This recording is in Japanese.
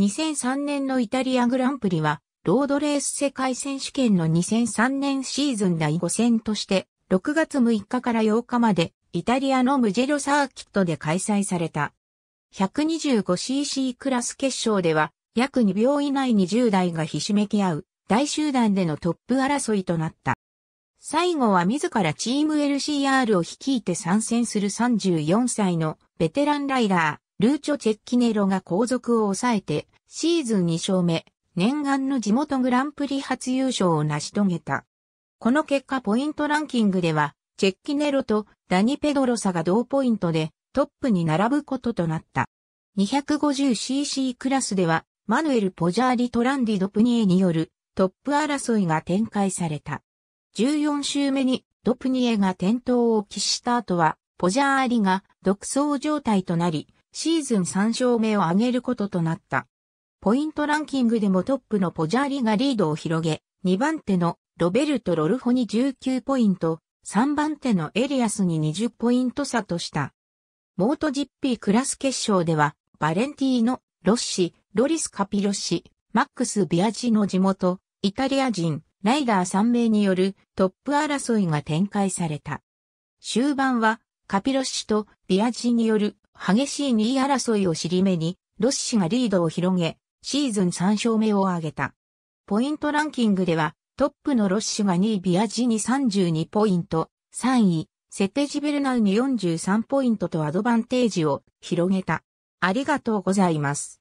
2003年のイタリアグランプリは、ロードレース世界選手権の2003年シーズン第5戦として、6月6日から8日まで、イタリアのムジェロサーキットで開催された。125cc クラス決勝では、約2秒以内に10台がひしめき合う、大集団でのトップ争いとなった。最後は自らチーム LCR を率いて参戦する34歳のベテランライダー、ルーチョ・チェッキネロが後続を抑えて、シーズン2勝目、念願の地元グランプリ初優勝を成し遂げた。この結果ポイントランキングでは、チェッキネロとダニ・ペドロサが同ポイントで、トップに並ぶこととなった。250cc クラスでは、マヌエル・ポジャーリ・トランディ・ドプニエによるトップ争いが展開された。14周目にドプニエが転倒を喫した後は、ポジャーリが独走状態となり、シーズン3勝目を挙げることとなった。ポイントランキングでもトップのポジャーリがリードを広げ、2番手のロベルト・ロルフォに19ポイント、3番手のエリアスに20ポイント差とした。MotoGP クラス決勝では、バレンティーノ・ロッシ、ロリス・カピロッシ、マックス・ビアチの地元、イタリア人、ライダー3名によるトップ争いが展開された。終盤は、カピロッシとビアチによる激しい2位争いを尻目に、ロッシがリードを広げ、シーズン3勝目を挙げた。ポイントランキングでは、トップのロッシが2位ビアチに32ポイント、3位、セテジベルナウに43ポイントとアドバンテージを広げた。ありがとうございます。